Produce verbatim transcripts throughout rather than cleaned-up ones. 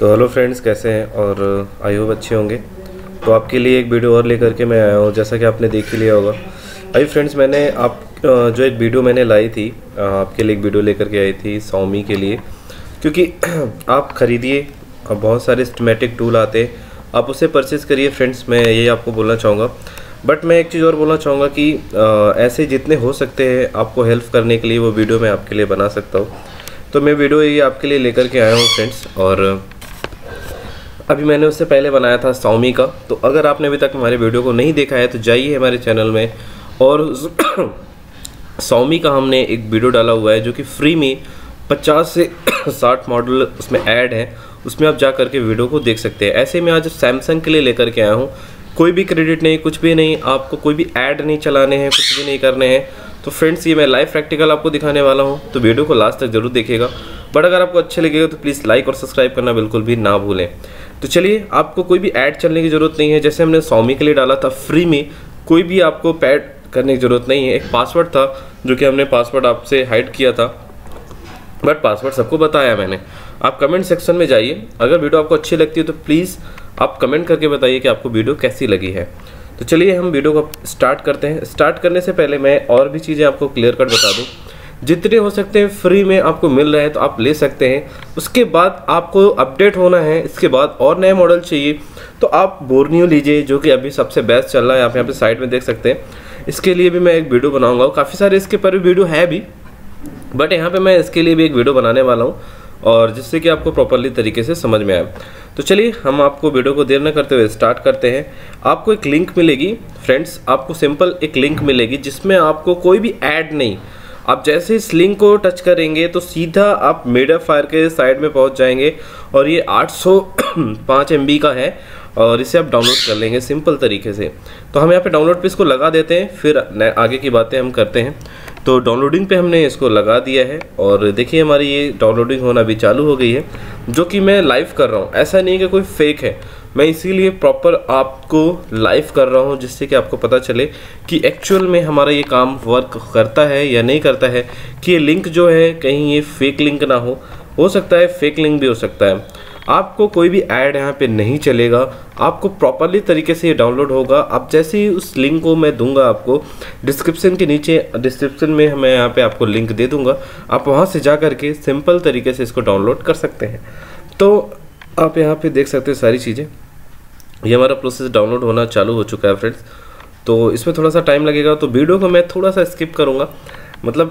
तो hello friends, कैसे हैं? और आई होप अच्छे होंगे। तो आपके लिए एक वीडियो और लेकर के मैं आया हूँ, जैसा कि आपने देख ही लिया होगा। भाई फ्रेंड्स, मैंने आप जो एक वीडियो मैंने लाई थी, आपके लिए एक वीडियो लेकर के आई थी शाओमी के लिए, क्योंकि आप ख़रीदिए, बहुत सारे स्टमेटिक टूल आते हैं, आप उसे परचेज़ करिए फ्रेंड्स, मैं ये आपको बोलना चाहूँगा। बट मैं एक चीज़ और बोलना चाहूँगा कि आ, ऐसे जितने हो सकते हैं आपको हेल्प करने के लिए, वो वीडियो मैं आपके लिए बना सकता हूँ। तो मैं वीडियो ये आपके लिए लेकर के आया हूँ फ्रेंड्स। और अभी मैंने उससे पहले बनाया था शाओमी का, तो अगर आपने अभी तक हमारे वीडियो को नहीं देखा है तो जाइए हमारे चैनल में, और शाओमी का हमने एक वीडियो डाला हुआ है जो कि फ्री में पचास से साठ मॉडल उसमें ऐड हैं, उसमें आप जा करके वीडियो को देख सकते हैं। ऐसे में आज सैमसंग के लिए लेकर के आया हूँ, कोई भी क्रेडिट नहीं, कुछ भी नहीं, आपको कोई भी ऐड नहीं चलाने हैं, कुछ भी नहीं करने हैं। तो फ्रेंड्स, ये मैं लाइव प्रैक्टिकल आपको दिखाने वाला हूँ, तो वीडियो को लास्ट तक जरूर देखिएगा। बट अगर आपको अच्छे लगेगा तो प्लीज़ लाइक और सब्सक्राइब करना बिल्कुल भी ना भूलें। तो चलिए, आपको कोई भी ऐड चलने की ज़रूरत नहीं है। जैसे हमने शाओमी के लिए डाला था फ्री में, कोई भी आपको पैड करने की ज़रूरत नहीं है। एक पासवर्ड था जो कि हमने पासवर्ड आपसे हाइड किया था, बट पासवर्ड सबको बताया मैंने। आप कमेंट सेक्शन में जाइए, अगर वीडियो आपको अच्छी लगती है तो प्लीज़ आप कमेंट करके बताइए कि आपको वीडियो कैसी लगी है। तो चलिए हम वीडियो को स्टार्ट करते हैं। स्टार्ट करने से पहले मैं और भी चीज़ें आपको क्लियर कट बता दूँ, जितने हो सकते हैं फ्री में आपको मिल रहा है तो आप ले सकते हैं। उसके बाद आपको अपडेट होना है, इसके बाद और नए मॉडल चाहिए तो आप बोर्नियो लीजिए, जो कि अभी सबसे बेस्ट चल रहा है। आप यहाँ पर साइड में देख सकते हैं, इसके लिए भी मैं एक वीडियो बनाऊँगा। काफ़ी सारे इसके पर भी वीडियो है भी, बट यहाँ पे मैं इसके लिए भी एक वीडियो बनाने वाला हूँ, और जिससे कि आपको प्रॉपर्ली तरीके से समझ में आए। तो चलिए, हम आपको वीडियो को देर न करते हुए स्टार्ट करते हैं। आपको एक लिंक मिलेगी फ्रेंड्स, आपको सिंपल एक लिंक मिलेगी जिसमें आपको कोई भी ऐड नहीं। आप जैसे इस लिंक को टच करेंगे तो सीधा आप मीडिया फायर के साइड में पहुँच जाएंगे, और ये आठ सौ पाँच एम बी का है, और इसे आप डाउनलोड कर लेंगे सिंपल तरीके से। तो हम यहाँ पे डाउनलोड पे इसको लगा देते हैं, फिर आगे की बातें हम करते हैं। तो डाउनलोडिंग पे हमने इसको लगा दिया है, और देखिए हमारी ये डाउनलोडिंग होना भी चालू हो गई है, जो कि मैं लाइव कर रहा हूँ। ऐसा नहीं कि कोई फेक है, मैं इसीलिए प्रॉपर आपको लाइव कर रहा हूँ, जिससे कि आपको पता चले कि एक्चुअल में हमारा ये काम वर्क करता है या नहीं करता है, कि ये लिंक जो है कहीं ये फेक लिंक ना हो। हो सकता है फेक लिंक भी हो सकता है। आपको कोई भी ऐड यहाँ पे नहीं चलेगा, आपको प्रॉपर्ली तरीके से ये डाउनलोड होगा। आप जैसे ही उस लिंक को मैं दूंगा आपको डिस्क्रिप्शन के नीचे, डिस्क्रिप्शन में मैं यहाँ पे आपको लिंक दे दूंगा, आप वहाँ से जा करके सिंपल तरीके से इसको डाउनलोड कर सकते हैं। तो आप यहाँ पे देख सकते हैं सारी चीज़ें, ये हमारा प्रोसेस डाउनलोड होना चालू हो चुका है फ्रेंड्स। तो इसमें थोड़ा सा टाइम लगेगा, तो वीडियो को मैं थोड़ा सा स्किप करूँगा, मतलब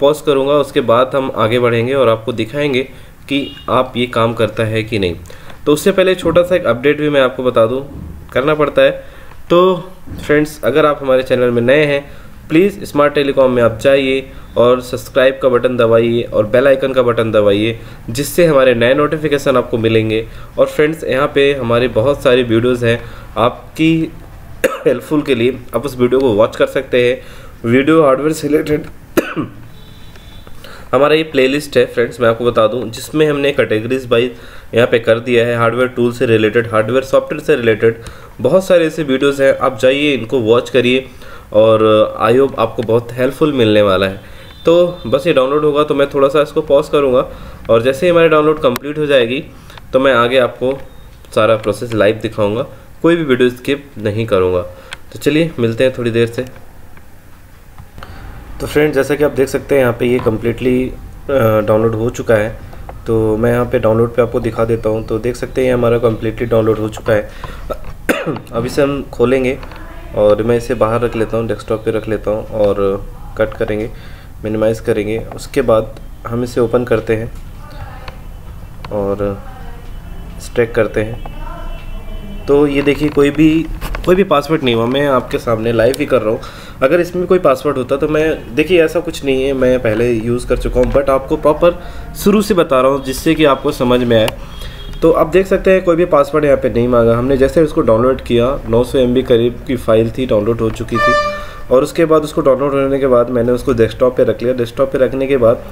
पॉज करूँगा, उसके बाद हम आगे बढ़ेंगे और आपको दिखाएँगे कि आप ये काम करता है कि नहीं। तो उससे पहले छोटा सा एक अपडेट भी मैं आपको बता दूं, करना पड़ता है। तो फ्रेंड्स, अगर आप हमारे चैनल में नए हैं, प्लीज़ स्मार्ट टेलीकॉम में आप जाइए और सब्सक्राइब का बटन दबाइए और बेल आइकन का बटन दबाइए, जिससे हमारे नए नोटिफिकेशन आपको मिलेंगे। और फ्रेंड्स, यहाँ पे हमारे बहुत सारी वीडियोज़ हैं आपकी हेल्पफुल के लिए, आप उस वीडियो को वॉच कर सकते हैं। वीडियो हार्डवेयर से रिलेटेड हमारा ये प्लेलिस्ट है फ्रेंड्स, मैं आपको बता दूं, जिसमें हमने कैटेगरीज वाइज यहाँ पे कर दिया है। हार्डवेयर टूल से रिलेटेड, हार्डवेयर सॉफ्टवेयर से रिलेटेड बहुत सारे ऐसे वीडियोस हैं, आप जाइए इनको वॉच करिए, और आई होप आपको बहुत हेल्पफुल मिलने वाला है। तो बस ये डाउनलोड होगा, तो मैं थोड़ा सा इसको पॉज करूँगा, और जैसे ही हमारी डाउनलोड कम्प्लीट हो जाएगी तो मैं आगे आपको सारा प्रोसेस लाइव दिखाऊँगा, कोई भी वीडियो स्किप नहीं करूँगा। तो चलिए मिलते हैं थोड़ी देर से। तो फ्रेंड्स, जैसा कि आप देख सकते हैं यहाँ पे ये कम्प्लीटली डाउनलोड हो चुका है, तो मैं यहाँ पे डाउनलोड पे आपको दिखा देता हूँ। तो देख सकते हैं ये हमारा कम्प्लीटली डाउनलोड हो चुका है। अब इसे हम खोलेंगे, और मैं इसे बाहर रख लेता हूँ, डेस्कटॉप पे रख लेता हूँ, और कट करेंगे, मिनिमाइज़ करेंगे। उसके बाद हम इसे ओपन करते हैं और स्ट्रेक करते हैं। तो ये देखिए, कोई भी कोई भी पासवर्ड नहीं हुआ, मैं आपके सामने लाइव ही कर रहा हूँ। अगर इसमें कोई पासवर्ड होता तो मैं, देखिए ऐसा कुछ नहीं है, मैं पहले यूज़ कर चुका हूँ, बट आपको प्रॉपर शुरू से बता रहा हूँ जिससे कि आपको समझ में आए। तो आप देख सकते हैं कोई भी पासवर्ड यहाँ पे नहीं मांगा। हमने जैसे उसको डाउनलोड किया, नौ सौ एमबी करीब की फ़ाइल थी, डाउनलोड हो चुकी थी, और उसके बाद उसको डाउनलोड होने के बाद मैंने उसको डेस्कटॉप पे रख लिया। डेस्कटॉप पे रखने के बाद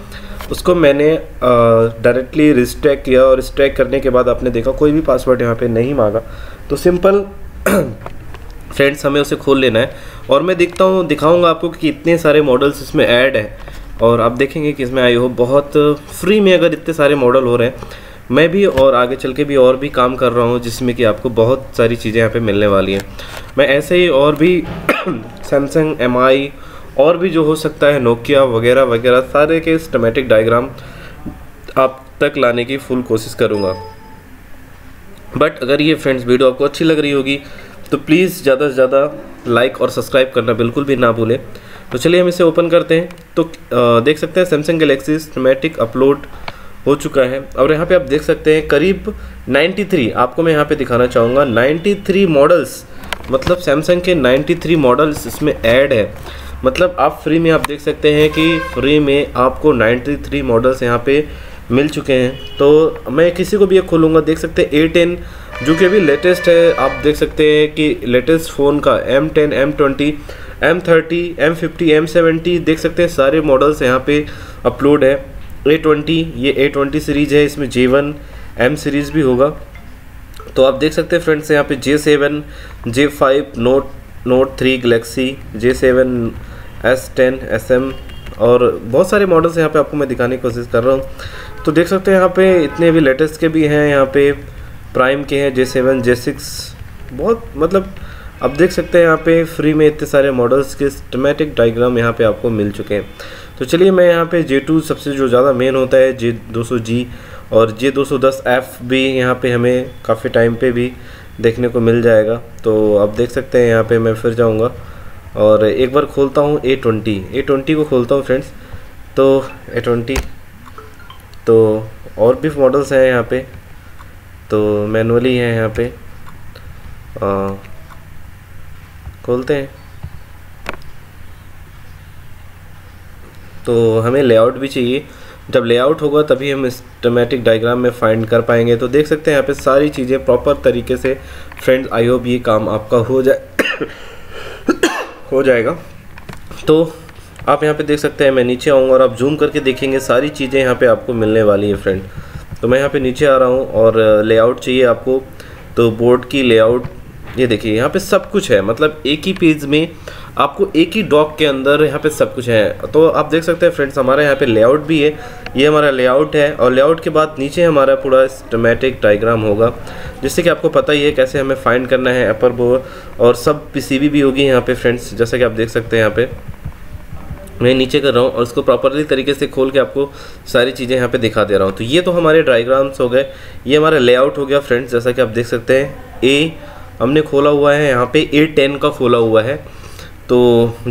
उसको मैंने डायरेक्टली रिस्ट्रैक किया, और रिस्ट्रैक करने के बाद आपने देखा कोई भी पासवर्ड यहाँ पर नहीं मांगा। तो सिंपल फ्रेंड्स, हमें उसे खोल लेना है, और मैं देखता हूँ दिखाऊंगा आपको कि इतने सारे मॉडल्स इसमें ऐड हैं, और आप देखेंगे कि इसमें आई होप बहुत फ्री में अगर इतने सारे मॉडल हो रहे हैं मैं भी और आगे चल के भी और भी काम कर रहा हूँ जिसमें कि आपको बहुत सारी चीज़ें यहाँ पे मिलने वाली हैं। मैं ऐसे ही और भी सैमसंग, एम आई और भी जो हो सकता है, नोकिया वगैरह वगैरह सारे के स्कीमेटिक डायग्राम आप तक लाने की फुल कोशिश करूँगा। बट अगर ये फ्रेंड्स वीडियो आपको अच्छी लग रही होगी तो प्लीज़ ज़्यादा से ज़्यादा लाइक और सब्सक्राइब करना बिल्कुल भी ना भूलें। तो चलिए हम इसे ओपन करते हैं। तो आ, देख सकते हैं सैमसंग गैलेक्सी स्कीमेटिक अपलोड हो चुका है और यहाँ पे आप देख सकते हैं करीब तिरानवे, आपको मैं यहाँ पे दिखाना चाहूँगा, तिरानवे मॉडल्स, मतलब सैमसंग के तिरानवे मॉडल्स इसमें ऐड है। मतलब आप फ्री में आप देख सकते हैं कि फ्री में आपको तिरानवे मॉडल्स यहाँ पे मिल चुके हैं। तो मैं किसी को भी ये खोलूँगा, देख सकते हैं ए टेन जो कि अभी लेटेस्ट है, आप देख सकते हैं कि लेटेस्ट फ़ोन का M ten, M twenty, M thirty, M fifty, M seventy देख सकते हैं सारे मॉडल्स यहाँ पे अपलोड है। ए ट्वेंटी, ये ए ट्वेंटी सीरीज़ है, इसमें जे वन, एम सीरीज़ भी होगा। तो आप देख सकते हैं फ्रेंड्स यहाँ पे J seven, J five, note note three Galaxy, J seven, S ten, S M और बहुत सारे मॉडल्स यहाँ पे आपको मैं दिखाने की कोशिश कर रहा हूँ। तो देख सकते हैं यहाँ पे इतने भी लेटेस्ट के भी हैं, यहाँ पे प्राइम के हैं, जे सेवन, जे सिक्स, बहुत, मतलब अब देख सकते हैं यहाँ पे फ्री में इतने सारे मॉडल्स के स्कीमेटिक डायग्राम यहाँ पे आपको मिल चुके हैं। तो चलिए मैं यहाँ पे जे टू सबसे जो ज़्यादा मेन होता है, जे टू हंड्रेड जी और जे टू टेन एफ भी यहाँ पे हमें काफ़ी टाइम पे भी देखने को मिल जाएगा। तो आप देख सकते हैं यहाँ पे मैं फिर जाऊँगा और एक बार खोलता हूँ ए ट्वेंटी, ए ट्वेंटी को खोलता हूँ फ्रेंड्स। तो ए ट्वेंटी, तो और भी मॉडल्स हैं यहाँ पर, तो मैनुअली हैं यहाँ पर, खोलते हैं तो हमें लेआउट भी चाहिए। जब लेआउट होगा तभी हम स्कीमेटिक डायग्राम में फाइंड कर पाएंगे। तो देख सकते हैं यहाँ पे सारी चीज़ें प्रॉपर तरीके से। फ्रेंड्स आई होप ये काम आपका हो जाए हो जाएगा। तो आप यहाँ पे देख सकते हैं, मैं नीचे आऊँगा और आप जूम करके देखेंगे सारी चीज़ें यहाँ पे आपको मिलने वाली है फ्रेंड। तो मैं यहाँ पर नीचे आ रहा हूँ और लेआउट चाहिए आपको, तो बोर्ड की लेआउट ये देखिए यहाँ पे सब कुछ है। मतलब एक ही पेज में आपको एक ही डॉक के अंदर यहाँ पे सब कुछ है। तो आप देख सकते हैं फ्रेंड्स हमारे यहाँ पे लेआउट भी है, ये हमारा लेआउट है और लेआउट के बाद नीचे हमारा पूरा स्कीमेटिक डायग्राम होगा, जिससे कि आपको पता ही है कैसे हमें फाइंड करना है अपर बोर और सब। पीसीबी भी होगी यहाँ पे फ्रेंड्स, जैसा कि आप देख सकते हैं यहाँ पे मैं नीचे कर रहा हूँ और उसको प्रॉपरली तरीके से खोल के आपको सारी चीज़ें यहाँ पे दिखा दे रहा हूँ। तो ये तो हमारे डायग्राम्स हो गए, ये हमारा लेआउट हो गया फ्रेंड्स, जैसा कि आप देख सकते हैं। ए हमने खोला हुआ है यहाँ पे ए टेन का खोला हुआ है, तो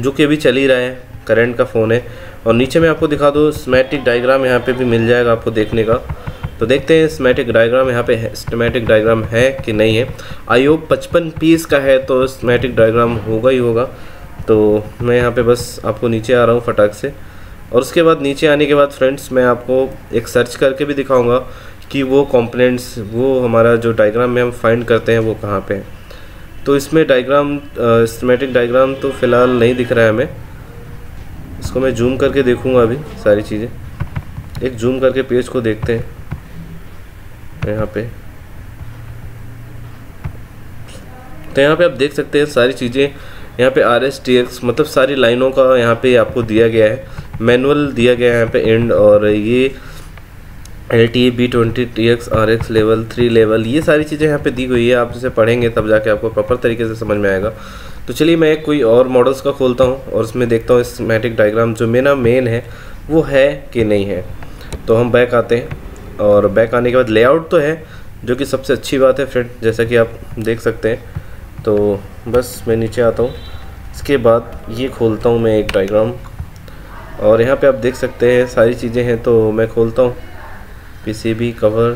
जो कि अभी चल ही रहा है, करंट का फ़ोन है। और नीचे मैं आपको दिखा दूँ स्कीमेटिक डायग्राम यहाँ पे भी मिल जाएगा आपको देखने का। तो देखते हैं स्कीमेटिक डायग्राम यहाँ पे है, स्कीमेटिक डायग्राम है कि नहीं है। आई होप पचपन पीस का है तो स्कीमेटिक डायग्राम होगा ही होगा। तो मैं यहाँ पर बस आपको नीचे आ रहा हूँ फटाक से और उसके बाद नीचे आने के बाद फ्रेंड्स मैं आपको एक सर्च करके भी दिखाऊँगा कि वो कॉम्पोनेंट्स, वो हमारा जो डायग्राम में हम फाइंड करते हैं वो कहाँ पे है। तो इसमें डायग्राम, स्कीमेटिक डायग्राम तो फ़िलहाल नहीं दिख रहा है हमें, इसको मैं जूम करके देखूंगा अभी सारी चीज़ें। एक जूम करके पेज को देखते हैं यहाँ पे, तो यहाँ पे आप देख सकते हैं सारी चीज़ें यहाँ पे आर एस टी एक्स, मतलब सारी लाइनों का यहाँ पे आपको दिया गया है, मैनुअल दिया गया है यहाँ पे एंड। और ये L T B twenty T X R X level three level, ये सारी चीज़ें यहाँ पे दी हुई है। आप इसे पढ़ेंगे तब जाके आपको प्रॉपर तरीके से समझ में आएगा। तो चलिए मैं कोई और मॉडल्स का खोलता हूँ और उसमें देखता हूँ स्कीमेटिक डायग्राम जो मेरा मेन है वो है कि नहीं है। तो हम बैक आते हैं और बैक आने के बाद लेआउट तो है, जो कि सबसे अच्छी बात है फ्रेंड, जैसा कि आप देख सकते हैं। तो बस मैं नीचे आता हूँ, इसके बाद ये खोलता हूँ मैं एक डायग्राम और यहाँ पर आप देख सकते हैं सारी चीज़ें हैं। तो मैं खोलता हूँ पीसीबी कवर,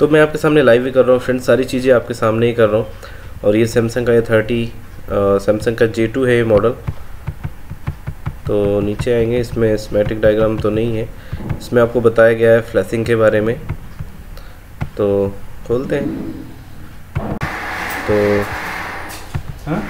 तो मैं आपके सामने लाइव भी कर रहा हूँ फ्रेंड्स, सारी चीज़ें आपके सामने ही कर रहा हूँ। और ये सैमसंग का ये थर्टी, सैमसंग का जे टू है ये मॉडल। तो नीचे आएंगे, इसमें स्कीमेटिक डायग्राम तो नहीं है, इसमें आपको बताया गया है फ्लैशिंग के बारे में। तो खोलते हैं। तो हाँ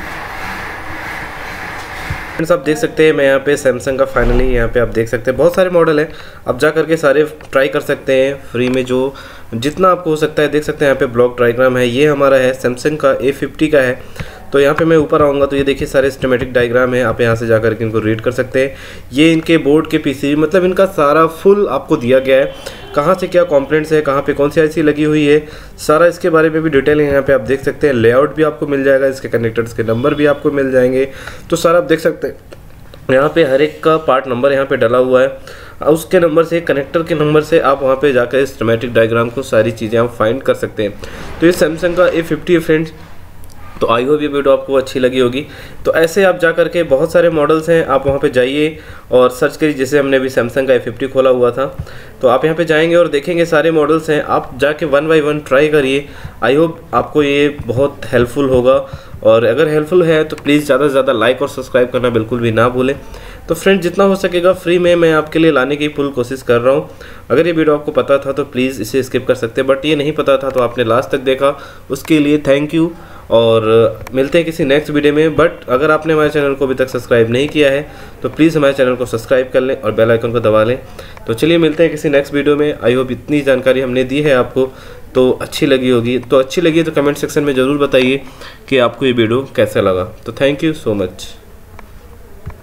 फ्रेंड्स आप देख सकते हैं मैं यहाँ पे सैमसंग का फाइनली यहाँ पे आप देख सकते हैं बहुत सारे मॉडल हैं, आप जा करके सारे ट्राई कर सकते हैं फ्री में, जो जितना आपको हो सकता है। देख सकते हैं यहाँ पे ब्लॉक डायग्राम है, ये हमारा है सैमसंग का ए फिफ्टी का है। तो यहाँ पे मैं ऊपर आऊँगा तो ये देखिए सारे सिस्टमेटिक डायग्राम है, आप यहाँ से जाकर के इनको रीड कर सकते हैं। ये इनके बोर्ड के पीसीबी मतलब इनका सारा फुल आपको दिया गया है, कहाँ से क्या कॉम्पोनेंट्स है, कहाँ पे कौन सी आईसी लगी हुई है, सारा इसके बारे में भी डिटेल है यहाँ पे आप देख सकते हैं। लेआउट भी आपको मिल जाएगा, इसके कनेक्टर्स के नंबर भी आपको मिल जाएंगे, तो सारा आप देख सकते हैं। यहाँ पे हर एक का पार्ट नंबर यहाँ पे डला हुआ है, उसके नंबर से कनेक्टर के नंबर से आप वहाँ पे जाकर इस सिस्टमैटिक डायग्राम को सारी चीज़ें आप फाइंड कर सकते हैं। तो ये सैमसंग का ए फिफ्टी है फ्रेंड्स, तो आई होप ये वीडियो आपको अच्छी लगी होगी। तो ऐसे आप जा करके बहुत सारे मॉडल्स हैं, आप वहाँ पे जाइए और सर्च करिए। जैसे हमने अभी सैमसंग का ए फिफ्टी खोला हुआ था, तो आप यहाँ पे जाएंगे और देखेंगे सारे मॉडल्स हैं, आप जाके वन बाई वन ट्राई करिए। आई होप आपको ये बहुत हेल्पफुल होगा, और अगर हेल्पफुल है तो प्लीज़ ज़्यादा से ज़्यादा लाइक और सब्सक्राइब करना बिल्कुल भी ना भूलें। तो फ्रेंड जितना हो सकेगा फ्री में मैं आपके लिए लाने की पूरी कोशिश कर रहा हूँ। अगर ये वीडियो आपको पता था तो प्लीज़ इसे स्किप कर सकते हैं, बट ये नहीं पता था तो आपने लास्ट तक देखा, उसके लिए थैंक यू। और मिलते हैं किसी नेक्स्ट वीडियो में। बट अगर आपने हमारे चैनल को अभी तक सब्सक्राइब नहीं किया है तो प्लीज़ हमारे चैनल को सब्सक्राइब कर लें और बेल आइकन को दबा लें। तो चलिए मिलते हैं किसी नेक्स्ट वीडियो में। आई होप इतनी जानकारी हमने दी है आपको तो अच्छी लगी होगी, तो अच्छी लगी तो कमेंट सेक्शन में ज़रूर बताइए कि आपको ये वीडियो कैसा लगा। तो थैंक यू सो मच।